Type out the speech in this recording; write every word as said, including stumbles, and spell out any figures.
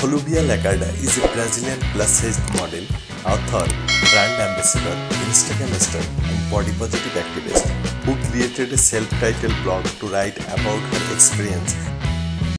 Fluvia Lacerda is a Brazilian plus-sized model, author, brand ambassador, Instagram star, and body positive activist who created a self-titled blog to write about her experience